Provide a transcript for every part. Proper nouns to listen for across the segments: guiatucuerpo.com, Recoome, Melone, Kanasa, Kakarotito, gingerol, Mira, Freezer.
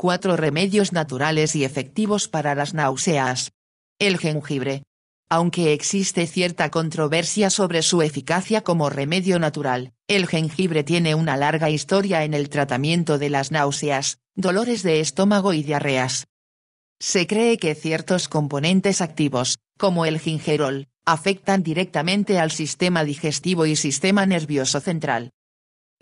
4 remedios naturales y efectivos para las náuseas. El jengibre. Aunque existe cierta controversia sobre su eficacia como remedio natural, el jengibre tiene una larga historia en el tratamiento de las náuseas, dolores de estómago y diarreas. Se cree que ciertos componentes activos, como el gingerol, afectan directamente al sistema digestivo y sistema nervioso central.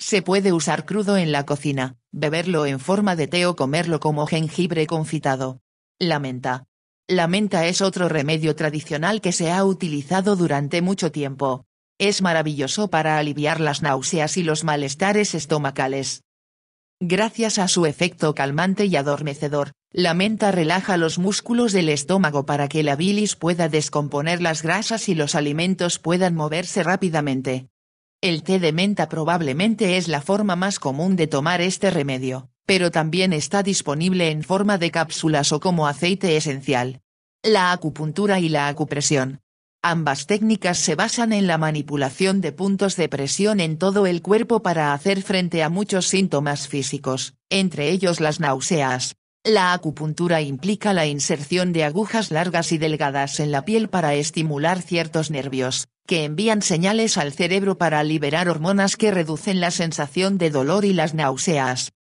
Se puede usar crudo en la cocina, beberlo en forma de té o comerlo como jengibre confitado. La menta. La menta es otro remedio tradicional que se ha utilizado durante mucho tiempo. Es maravilloso para aliviar las náuseas y los malestares estomacales. Gracias a su efecto calmante y adormecedor, la menta relaja los músculos del estómago para que la bilis pueda descomponer las grasas y los alimentos puedan moverse rápidamente. El té de menta probablemente es la forma más común de tomar este remedio, pero también está disponible en forma de cápsulas o como aceite esencial. La acupuntura y la acupresión. Ambas técnicas se basan en la manipulación de puntos de presión en todo el cuerpo para hacer frente a muchos síntomas físicos, entre ellos las náuseas. La acupuntura implica la inserción de agujas largas y delgadas en la piel para estimular ciertos nervios, que envían señales al cerebro para liberar hormonas que reducen la sensación de dolor y las náuseas.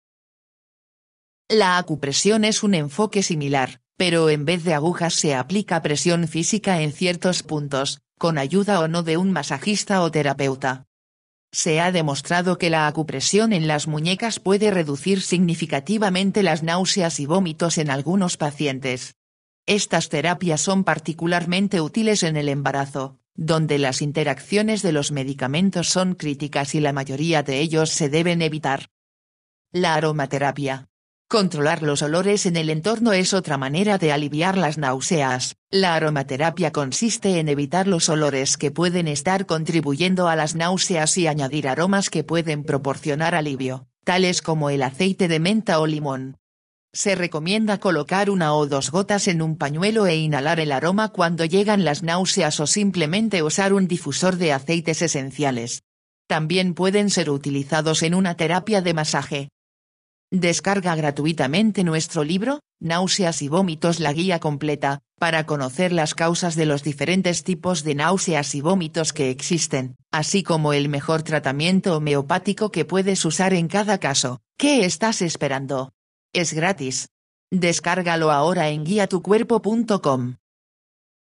La acupresión es un enfoque similar, pero en vez de agujas se aplica presión física en ciertos puntos, con ayuda o no de un masajista o terapeuta. Se ha demostrado que la acupresión en las muñecas puede reducir significativamente las náuseas y vómitos en algunos pacientes. Estas terapias son particularmente útiles en el embarazo, donde las interacciones de los medicamentos son críticas y la mayoría de ellos se deben evitar. La aromaterapia. Controlar los olores en el entorno es otra manera de aliviar las náuseas. La aromaterapia consiste en evitar los olores que pueden estar contribuyendo a las náuseas y añadir aromas que pueden proporcionar alivio, tales como el aceite de menta o limón. Se recomienda colocar 1 o 2 gotas en un pañuelo e inhalar el aroma cuando llegan las náuseas o simplemente usar un difusor de aceites esenciales. También pueden ser utilizados en una terapia de masaje. Descarga gratuitamente nuestro libro, Náuseas y vómitos, la guía completa, para conocer las causas de los diferentes tipos de náuseas y vómitos que existen, así como el mejor tratamiento homeopático que puedes usar en cada caso. ¿Qué estás esperando? Es gratis. Descárgalo ahora en guiatucuerpo.com.